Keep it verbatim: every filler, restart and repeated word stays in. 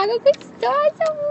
out of the stars.